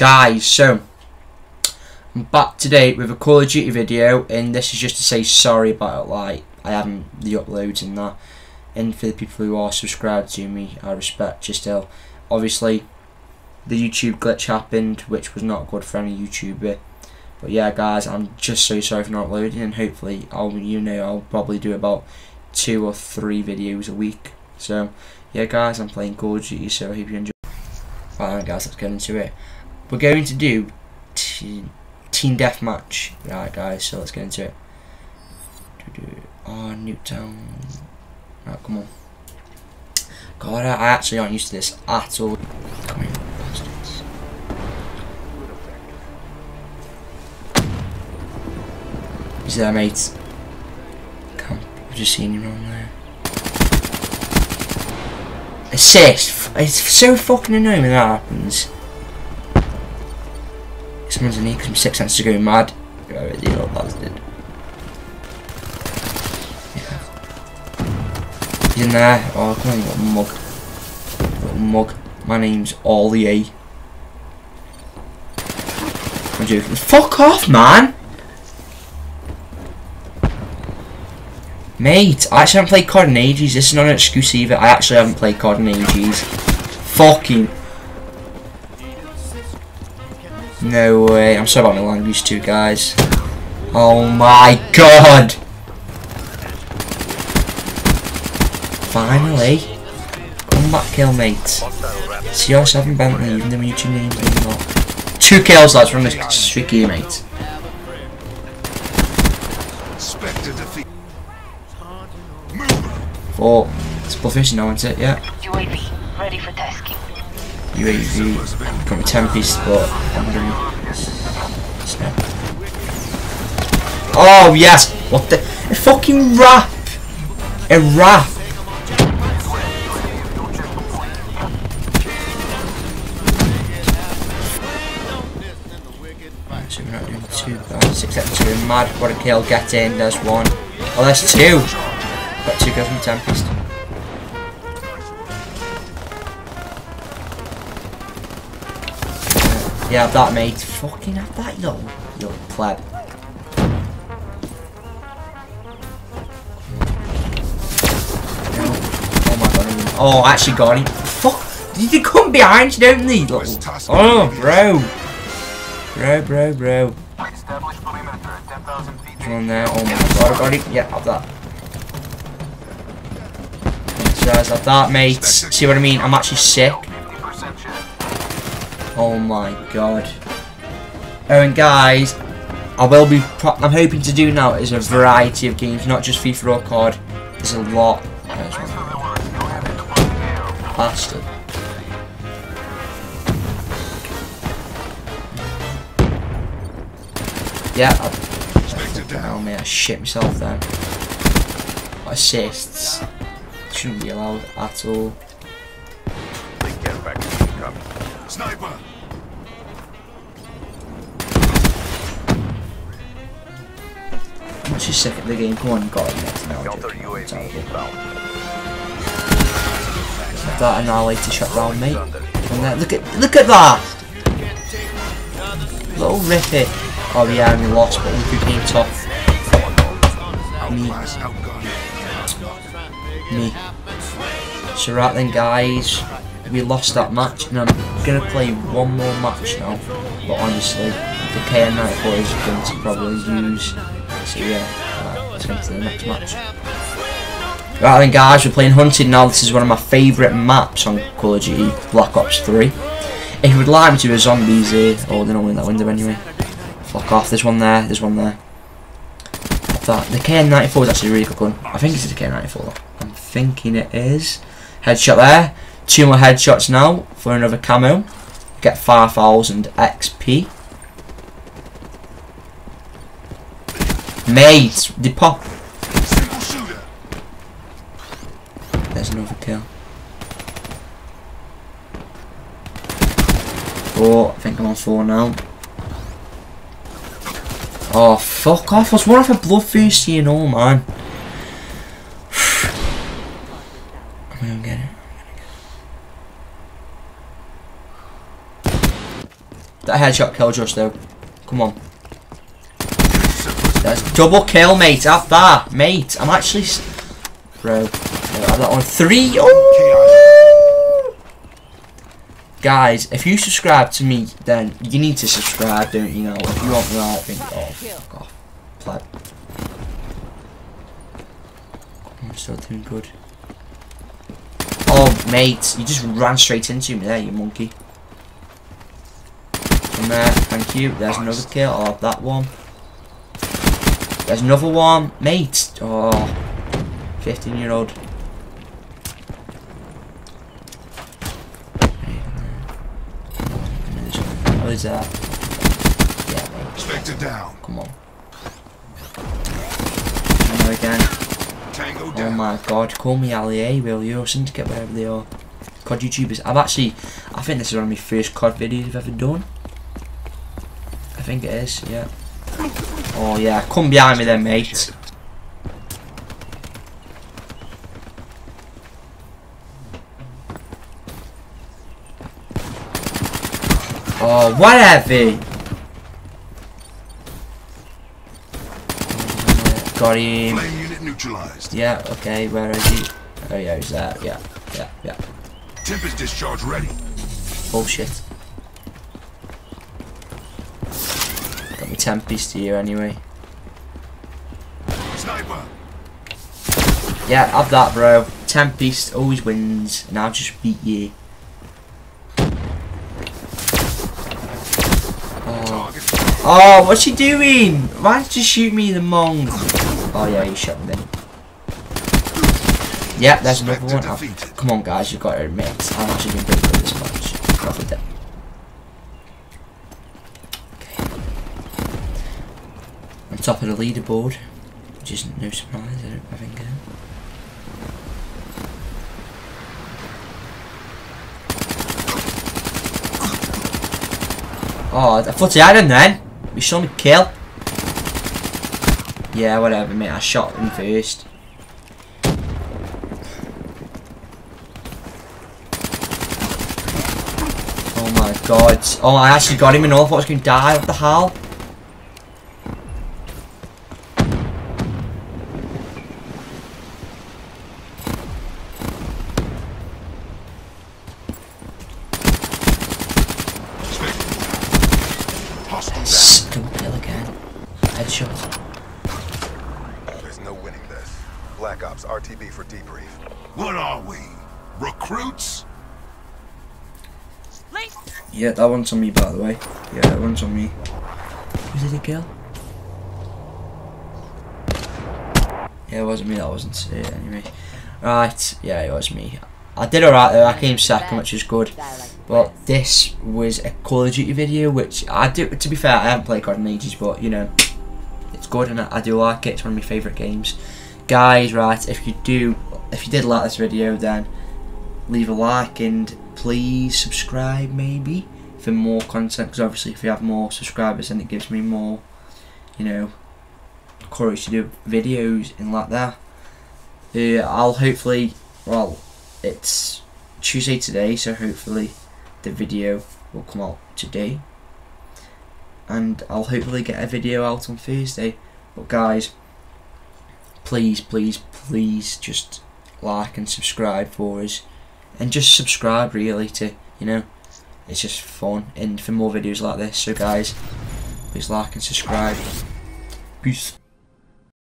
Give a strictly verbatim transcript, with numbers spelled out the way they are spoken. guys, so I'm back today with a Call of Duty video, and this is just to say sorry about like I haven't the uploads and that, and for the people who are subscribed to me, I respect you still. Obviously the YouTube glitch happened, which was not good for any YouTuber, but yeah guys, I'm just so sorry for not uploading, and hopefully I'll you know I'll probably do about two or three videos a week. So yeah guys, I'm playing Call of Duty, so I hope you enjoy. Alright guys, let's get into it. We're going to do team, team deathmatch. Alright guys, so let's get into it. Oh, Nuke Town. Alright, come on. God, I actually aren't used to this at all. Come here, bastards. He's there, mate. Come, I've just seen him on there. Assist. It's so fucking annoying when that happens. Someone's in here because I'm six cents to go mad. Yeah, I really love bastard. Yeah. He's in there. Oh, come on, you little mug. Little mug. My name's Ali A. I'm joking. Fuck off, man! Mate, I actually haven't played C O D in ages. This is not an excuse either. I actually haven't played C O D in ages. Fucking. No way. I'm sorry about my language too, guys. Oh my god. Finally. Come back, kill, mate. C R seven Bentley, even though my YouTube name's not. Two kills, lads. We're on this streak here, mate. Oh, it's bullfish now, isn't it? Yeah. U A V, ready for tasking. U A V, got my Tempest, but I'm gonna snap. Oh, yes! What the? A fucking rap! A rap! Right, so we're not doing too bad. six X two, mad. What a kill, get in, there's one. Oh, there's two! Got two guys from Tempest. Yeah, have that, mate. Fucking have that, yo, yo, pleb. Oh my god! Oh, I actually got him. Fuck! Did you come behind you, don't they? Oh, bro, bro, bro, bro. Come on there. Oh my god, I got him. Yeah, have that. Guys, like that, mate. See what I mean? I'm actually sick. Oh my god. Oh, and guys, I will be. Pro I'm hoping to do now is a variety of games, not just FIFA or C O D. There's a lot. Bastard. Yeah. Oh man, I shit myself then. Assists. Shouldn't be allowed at all. Sniper. I'm actually sick at the game. Come on, got it next now. Have that an hour later shot round, mate. Look at look at that. Little rip it. Oh yeah, we lost, but we came top. Me. Me. So right then guys, we lost that match and I'm going to play one more match now, but honestly the K N ninety-four is going to probably use, so yeah, right, let's get to the next match. Right then guys, we're playing Hunted now. This is one of my favourite maps on Call of Duty Black Ops three. If you would like me to do a zombies here, oh they're not in that window anyway, fuck off, there's one there, there's one there. That. The K N ninety-four is actually a really good gun. I think it's the K N ninety-four though. I'm thinking it is. Headshot there. Two more headshots now for another camo. Get five thousand X P. Mate, the pop. There's another kill. Four. I think I'm on four now. Oh fuck off, I was one off a bloodthirsty and all, man. I'm gonna get it. That headshot killed us though. Come on. That's double kill, mate. Have that, mate. I'm actually, bro. Have that one. Three. Oh. Guys, if you subscribe to me, then you need to subscribe, don't you know? If you want that, then oh, fuck off. Play. I'm still doing good. Oh, mate, you just ran straight into me there, you monkey. Come there, thank you. There's another kill. I'll have that one. There's another one, mate. Oh, fifteen year old. What is that? Yeah, mate. Spectre down. Come on. There again. Oh my god, call me Ali A, will you? Or Syndicate, wherever they are. C O D YouTubers. I've actually, I think this is one of my first C O D videos I've ever done. I think it is, yeah. Oh yeah, come behind me then, mate. Oh, whatever. Got him. Neutralized. Yeah, okay, where is he? Oh yeah, he's there, yeah, yeah, yeah. Tempest discharge ready. Bullshit. Got me Tempest here anyway. Sniper. Yeah, have that, bro. Tempest always wins, and I'll just beat you. Oh, oh what's she doing? Why did you shoot me, the monk? Oh yeah, you shot me. Yeah, there's another one. I've, come on, guys, you've got to admit, I've actually been pretty good at this match. Probably dead. Okay. On top of the leaderboard, which isn't no surprise, I don't think. Oh, I thought he had him then. We saw me kill. Yeah, whatever, mate. I shot him first. Oh my god. Oh, I actually got him and all. I thought I was going to die. What the hell? Don't kill again. Headshot. Black Ops R T B for debrief. What are we? Recruits? Yeah, that one's on me, by the way. Yeah, that one's on me. Was it a kill? Yeah, it wasn't me. That wasn't it, uh, anyway. Right. Yeah, it was me. I did alright though. I came second, which is good. But this was a Call of Duty video, which I do. To be fair, I haven't played C O D in ages, but you know, it's good and I do like it. It's one of my favourite games. Guys, right, if you do, if you did like this video, then leave a like and please subscribe maybe for more content, because obviously if you have more subscribers then it gives me more, you know, courage to do videos and like that. Uh, I'll hopefully, well, it's Tuesday today, so hopefully the video will come out today. And I'll hopefully get a video out on Thursday, but guys, please, please, please just like and subscribe for us. And just subscribe really to, you know, it's just fun. And for more videos like this. So guys, please like and subscribe. Peace.